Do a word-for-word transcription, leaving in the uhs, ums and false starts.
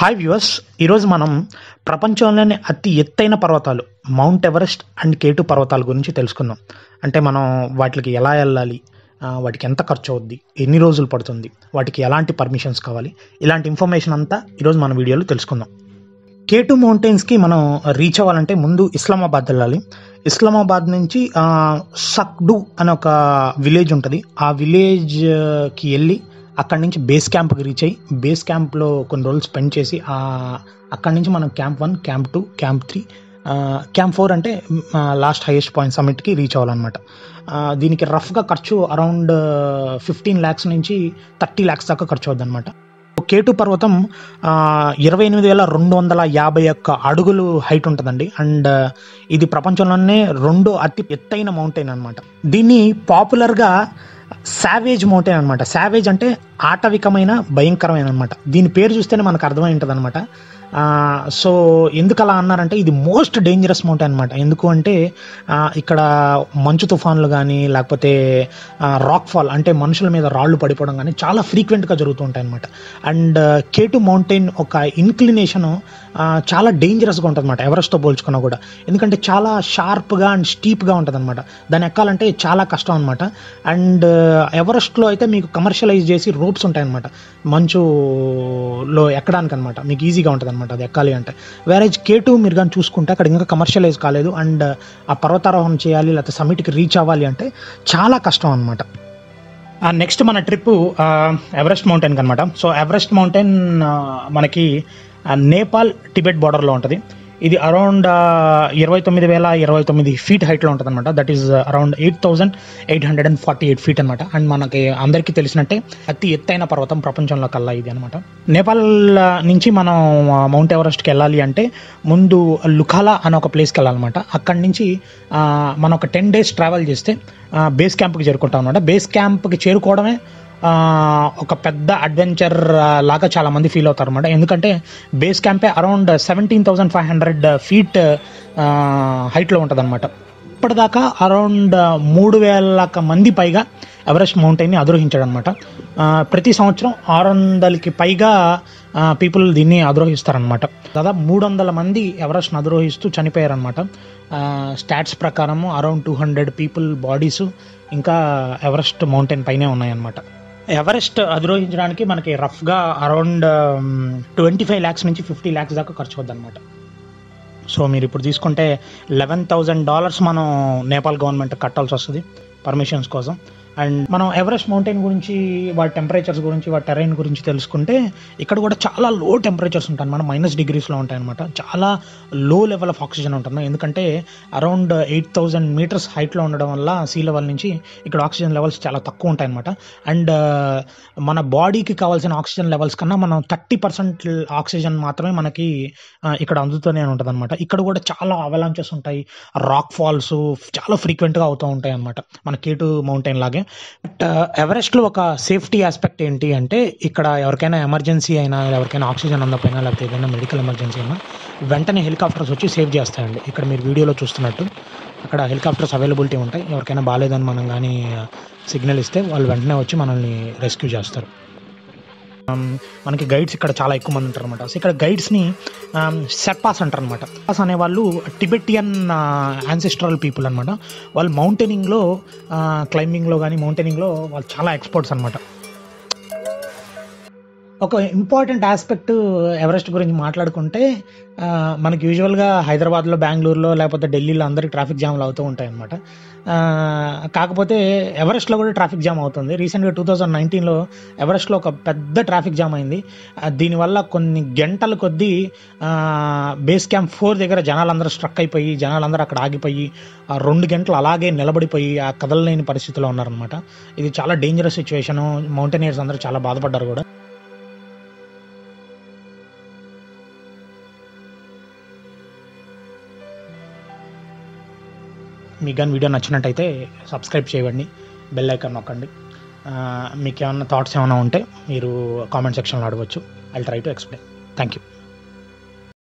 Hi viewers, ఈరోజు మనం ప్రపంచంలోనే అతి ఎత్తైన పర్వతాలు Mount Everest and K two పర్వతాల గురించి తెలుసుకుందాం. అంటే మనం వాటికి ఎలా వెళ్ళాలి, వాటికి ఎంత ఖర్చు అవుద్ది, ఎన్ని రోజులు పడుతుంది, వాటికి ఎలాంటి పర్మిషన్స్ కావాలి, ఇలాంటి ఇన్ఫర్మేషన్ అంతా ఈరోజు మన వీడియోలో తెలుసుకుందాం. కే టూ మౌంటైన్స్కి మనం రీచ్ అవ్వాలంటే ముందు ఇస్లామాబాద్ వెళ్ళాలి. ఇస్లామాబాద్ నుంచి సక్డు అనే ఒక విలేజ్ ఉంటుంది. ఆ విలేజ్కి వెళ్ళి అక్కడి నుంచి బేస్ క్యాంప్కి రీచ్ అయ్యి బేస్ క్యాంప్లో కొన్ని రోజులు స్పెండ్ చేసి అక్కడి నుంచి మనం camp one, camp two, camp three, camp four అంటే లాస్ట్ హైయెస్ట్ పాయింట్ సమ్మిట్కి రీచ్ అవ్వాలన్నమాట. దీనికి రఫ్గా ఖర్చు అరౌండ్ ఫిఫ్టీన్ ల్యాక్స్ నుంచి థర్టీ ల్యాక్స్ దాకా ఖర్చు అవుద్ది అనమాట. కే టూ పర్వతం ఇరవై ఎనిమిది వేల రెండు వందల యాభై ఒక్క అడుగులు హైట్ ఉంటుందండి. అండ్ ఇది ప్రపంచంలోనే రెండో అతి ఎత్తైన మౌంటైన్ అనమాట. దీన్ని పాపులర్గా సావేజ్ మౌంటైన్ అనమాట. సావేజ్ అంటే ఆటవికమైన, భయంకరమైన అనమాట. దీని పేరు చూస్తేనే మనకు అర్థమై ఉంటుంది అనమాట. సో ఎందుకు అలా అన్నారంటే ఇది మోస్ట్ డేంజరస్ మౌంటైన్ అనమాట. ఎందుకు అంటే ఇక్కడ మంచు తుఫాన్లు కానీ, లేకపోతే రాక్ ఫాల్ అంటే మనుషుల మీద రాళ్ళు పడిపోవడం కానీ చాలా ఫ్రీక్వెంట్గా జరుగుతూ ఉంటాయి అనమాట. అండ్ కే టూ మౌంటైన్ ఒక ఇన్క్లినేషను చాలా డేంజరస్గా ఉంటుంది అనమాట, ఎవరెస్ట్తో పోల్చుకున్నా కూడా. ఎందుకంటే చాలా షార్ప్గా అండ్ స్టీప్గా ఉంటుంది అనమాట. దాన్ని ఎక్కాలంటే చాలా కష్టం అనమాట. అండ్ ఎవరెస్ట్లో అయితే మీకు కమర్షియలైజ్ చేసి రోప్స్ ఉంటాయన్నమాట, మంచులో ఎక్కడానికి అనమాట. మీకు ఈజీగా ఉంటుంది అనమాట అది ఎక్కాలి అంటే. వేరేజ్ కే టూ మీరు కానీ చూసుకుంటే అక్కడ ఇంకా కమర్షియలైజ్ కాలేదు. అండ్ ఆ పర్వతారోహణ చేయాలి, లేకపోతే సమ్మిట్కి రీచ్ అవ్వాలి అంటే చాలా కష్టం అనమాట. నెక్స్ట్ మన ట్రిప్పు ఎవరెస్ట్ మౌంటైన్కి అనమాట. సో ఎవరెస్ట్ మౌంటైన్ మనకి నేపాల్ టిబెట్ బార్డర్లో ఉంటుంది. ఇది అరౌండ్ ఇరవై తొమ్మిది వేల ఇరవై తొమ్మిది ఫీట్ హైట్లో ఉంటుంది అనమాట. That is around eight thousand eight hundred and forty eight feet అనమాట. అండ్ మనకి అందరికీ తెలిసినట్టే అతి ఎత్తైన పర్వతం ప్రపంచంలో కల్లా ఇది అనమాట. నేపాల్ నుంచి మనం మౌంట్ ఎవరెస్ట్కి వెళ్ళాలి అంటే ముందు లుఖాలా అనే ఒక ప్లేస్కి వెళ్ళాలన్నమాట. అక్కడి నుంచి మనం ఒక టెన్ డేస్ ట్రావెల్ చేస్తే బేస్ క్యాంప్కి చేరుకుంటాం అనమాట. బేస్ క్యాంప్కి చేరుకోవడమే ఒక పెద్ద అడ్వెంచర్ లాగా చాలామంది ఫీల్ అవుతారు అనమాట. ఎందుకంటే బేస్ క్యాంపే around seventeen thousand five hundred feet హైట్లో ఉంటుంది అనమాట. ఇప్పటిదాకా అరౌండ్ మూడు వేల మంది పైగా ఎవరెస్ట్ మౌంటైన్ని అధిరోహించాడు అనమాట. ప్రతి సంవత్సరం ఆరు వందలకి పైగా పీపుల్ దీన్ని అధిరోహిస్తారనమాట. దాదాపు మూడు వందల మంది ఎవరెస్ట్ని అధిరోహిస్తూ చనిపోయారనమాట. స్టాట్స్ ప్రకారము around two hundred people bodies ఇంకా ఎవరెస్ట్ మౌంటైన్ పైనే ఉన్నాయన్నమాట. ఎవరెస్ట్ అధిరోహించడానికి మనకి రఫ్గా అరౌండ్ ట్వంటీ ఫైవ్ ల్యాక్స్ నుంచి ఫిఫ్టీ ల్యాక్స్ దాకా ఖర్చు అవుద్ది అనమాట. సో మీరు ఇప్పుడు తీసుకుంటే లెవెన్ థౌజండ్ డాలర్స్ మనం నేపాల్ గవర్నమెంట్ కట్టాల్సి వస్తుంది పర్మిషన్స్ కోసం. అండ్ మనం ఎవరెస్ట్ మౌంటైన్ గురించి, వాటి టెంపరేచర్స్ గురించి, వాటి టెరైన్ గురించి తెలుసుకుంటే ఇక్కడ కూడా చాలా లో టెంపరేచర్స్ ఉంటాయి అనమాట. మైనస్ డిగ్రీస్లో ఉంటాయన్నమాట. చాలా లో లెవెల్ ఆఫ్ ఆక్సిజన్ ఉంటుంది. ఎందుకంటే అరౌండ్ ఎయిట్ థౌజండ్ మీటర్స్ హైట్లో ఉండడం వల్ల సీ లెవెల్ నుంచి ఇక్కడ ఆక్సిజన్ లెవెల్స్ చాలా తక్కువ ఉంటాయన్నమాట. అండ్ మన బాడీకి కావాల్సిన ఆక్సిజన్ లెవెల్స్ కన్నా మనం థర్టీ పర్సెంట్ ఆక్సిజన్ మాత్రమే మనకి ఇక్కడ అందుతూనే ఉంటుంది అనమాట. ఇక్కడ కూడా చాలా అవలాంచెస్ ఉంటాయి, రాక్ ఫాల్స్ చాలా ఫ్రీక్వెంట్గా అవుతూ ఉంటాయి అనమాట, మన కే టూ మౌంటైన్ లాగే. బట్ ఎవరెస్ట్లో ఒక సేఫ్టీ ఆస్పెక్ట్ ఏంటి అంటే ఇక్కడ ఎవరికైనా ఎమర్జెన్సీ అయినా, ఎవరికైనా ఆక్సిజన్ అందకపోయినా, లేకపోతే ఏదైనా మెడికల్ ఎమర్జెన్సీ అయినా వెంటనే హెలికాప్టర్స్ వచ్చి సేవ్ చేస్తాయండి. ఇక్కడ మీరు వీడియోలో చూస్తున్నట్టు అక్కడ హెలికాప్టర్స్ అవైలబిలిటీ ఉంటాయి. ఎవరికైనా బాగాలేదని మనం కానీ సిగ్నల్ ఇస్తే వాళ్ళు వెంటనే వచ్చి మనల్ని రెస్క్యూ చేస్తారు. మనకి గైడ్స్ ఇక్కడ చాలా ఎక్కువ మంది ఉంటారు అనమాట. సో ఇక్కడ గైడ్స్ని సెర్పాస్ అంటారు అనమాట. సెర్పాస్ అనేవాళ్ళు టిబెటియన్ యాన్సెస్ట్రల్ పీపుల్ అనమాట. వాళ్ళు మౌంటైనింగ్లో, క్లైంబింగ్లో కానీ మౌంటైనింగ్లో వాళ్ళు చాలా ఎక్స్పర్ట్స్ అనమాట. ఒక ఇంపార్టెంట్ ఆస్పెక్ట్ ఎవరెస్ట్ గురించి మాట్లాడుకుంటే మనకి యూజువల్గా హైదరాబాద్లో, బెంగళూరులో, లేకపోతే ఢిల్లీలో అందరికీ ట్రాఫిక్ జామ్లు అవుతూ ఉంటాయన్నమాట. కాకపోతే ఎవరెస్ట్లో కూడా ట్రాఫిక్ జామ్ అవుతుంది. రీసెంట్గా టూ థౌజండ్ నైన్టీన్లో ఎవరెస్ట్లో ఒక పెద్ద ట్రాఫిక్ జామ్ అయింది. దీనివల్ల కొన్ని గంటల కొద్దీ బేస్ క్యాంప్ ఫోర్ దగ్గర జనాలందరూ స్ట్రక్ అయిపోయి, జనాలందరూ అక్కడ ఆగిపోయి రెండు గంటలు అలాగే నిలబడిపోయి ఆ కదలలేని పరిస్థితిలో ఉన్నారనమాట. ఇది చాలా డేంజరస్ సిచ్యువేషను. మౌంటైనియర్స్ అందరూ చాలా బాధపడ్డారు కూడా. మీకు కానీ వీడియో నచ్చినట్టయితే సబ్స్క్రైబ్ చేయండి, బెల్ ఐకాన్ నొక్కండి. మీకు ఏమన్నా థాట్స్ ఏమైనా ఉంటే మీరు కామెంట్ సెక్షన్లో అడగవచ్చు. I will try to explain. Thank you.